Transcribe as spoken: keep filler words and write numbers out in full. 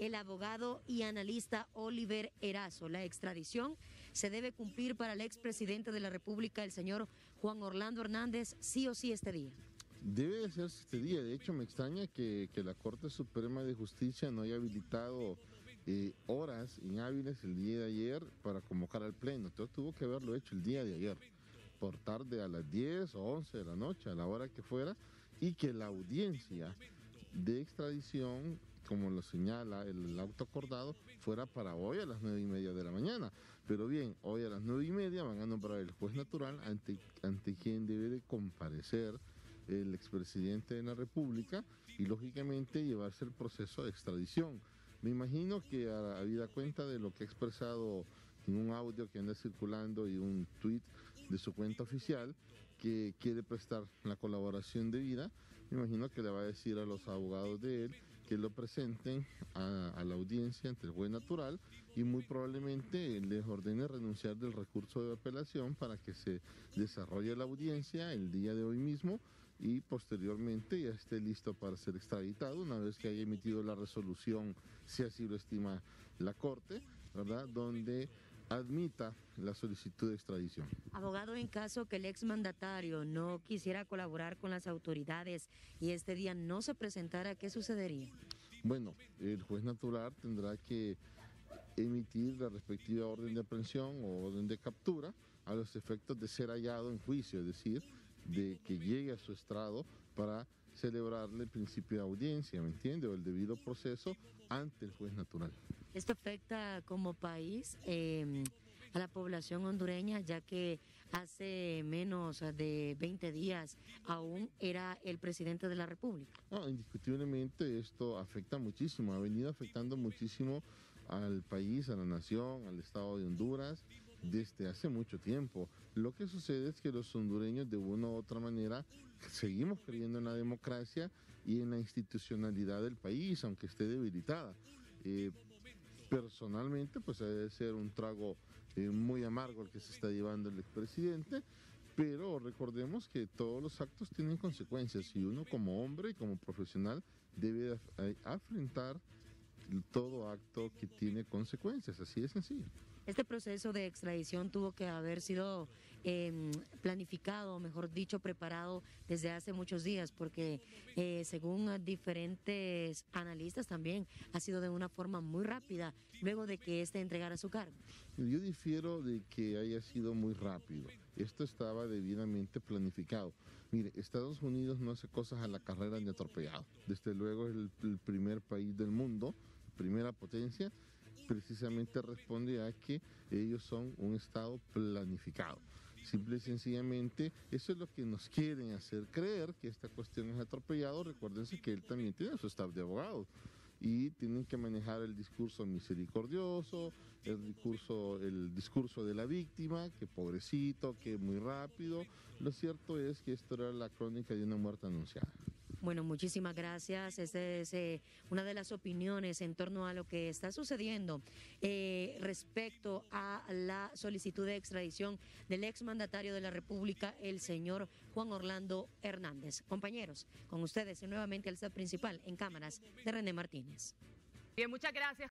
el abogado y analista Oliver Erazo. La extradición se debe cumplir para el expresidente de la República, el señor Juan Orlando Hernández, sí o sí este día. Debe de ser este día. De hecho, me extraña que, que la Corte Suprema de Justicia no haya habilitado eh, horas inhábiles el día de ayer para convocar al pleno. Entonces tuvo que haberlo hecho el día de ayer, por tarde a las diez o once de la noche, a la hora que fuera, y que la audiencia de extradición, como lo señala el auto acordado, fuera para hoy a las nueve y media de la mañana. Pero bien, hoy a las nueve y media van a nombrar el juez natural ante, ante quien debe de comparecer el expresidente de la República y lógicamente llevarse el proceso de extradición. Me imagino que a, a vida cuenta de lo que ha expresado en un audio que anda circulando y un tuit de su cuenta oficial, que quiere prestar la colaboración debida, me imagino que le va a decir a los abogados de él que lo presenten a, a la audiencia ante el juez natural y muy probablemente les ordene renunciar del recurso de apelación para que se desarrolle la audiencia el día de hoy mismo y posteriormente ya esté listo para ser extraditado una vez que haya emitido la resolución, si así lo estima la Corte, ¿verdad?, donde admita la solicitud de extradición. Abogado, en caso que el exmandatario no quisiera colaborar con las autoridades y este día no se presentara, ¿qué sucedería? Bueno, el juez natural tendrá que emitir la respectiva orden de aprehensión o orden de captura a los efectos de ser hallado en juicio, es decir, de que llegue a su estrado para celebrarle el principio de audiencia, ¿me entiende?, o el debido proceso ante el juez natural. Esto afecta como país eh, a la población hondureña, ya que hace menos de veinte días aún era el presidente de la República. No, indiscutiblemente esto afecta muchísimo, ha venido afectando muchísimo al país, a la nación, al estado de Honduras desde hace mucho tiempo. Lo que sucede es que los hondureños de una u otra manera seguimos creyendo en la democracia y en la institucionalidad del país, aunque esté debilitada. Eh, personalmente, pues debe ser un trago eh, muy amargo el que se está llevando el expresidente, pero recordemos que todos los actos tienen consecuencias y uno como hombre y como profesional debe af afrontar todo acto que tiene consecuencias, así de sencillo. Este proceso de extradición tuvo que haber sido eh, planificado, mejor dicho, preparado desde hace muchos días, porque eh, según diferentes analistas también ha sido de una forma muy rápida, luego de que este entregara su cargo. Yo difiero de que haya sido muy rápido. Esto estaba debidamente planificado. Mire, Estados Unidos no hace cosas a la carrera ni atropellado. Desde luego es el, el primer país del mundo, primera potencia, precisamente responde a que ellos son un estado planificado. Simple y sencillamente, eso es lo que nos quieren hacer creer, que esta cuestión es atropellado. Recuérdense que él también tiene su staff de abogados y tienen que manejar el discurso misericordioso, el discurso, el discurso de la víctima, que pobrecito, que muy rápido. Lo cierto es que esto era la crónica de una muerte anunciada. Bueno, muchísimas gracias. Esta es eh, una de las opiniones en torno a lo que está sucediendo eh, respecto a la solicitud de extradición del exmandatario de la República, el señor Juan Orlando Hernández. Compañeros, con ustedes nuevamente el staff principal en cámaras de René Martínez. Bien, muchas gracias.